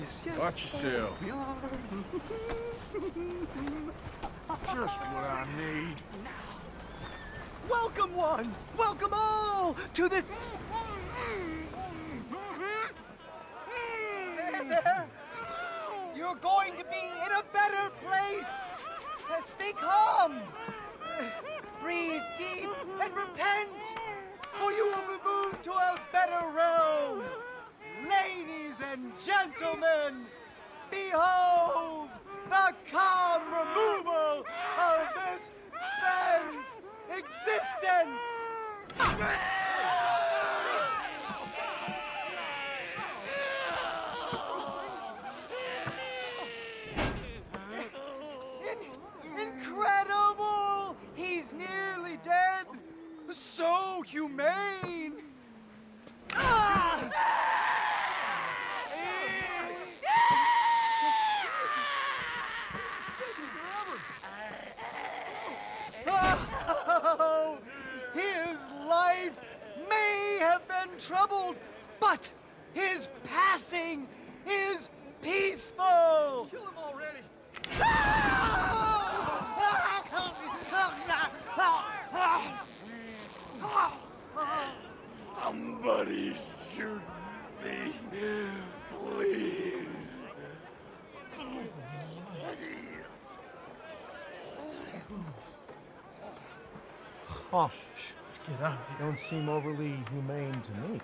yes. Watch yourself. Just what I need. Welcome one! Welcome all to this... There. You're going to be in a better place. Stay calm. Breathe deep and repent, for you will be moved to a better realm. Ladies and gentlemen, behold the calm removal of this friend's existence. Incredible! He's nearly dead. So humane. Oh, his life may have been troubled, but his passing is peaceful. Kill him already. Somebody shoot me, please. Oh, let's get out. You don't seem overly humane to me.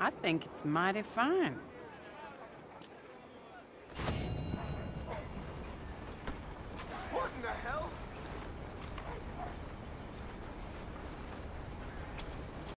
I think it's mighty fine.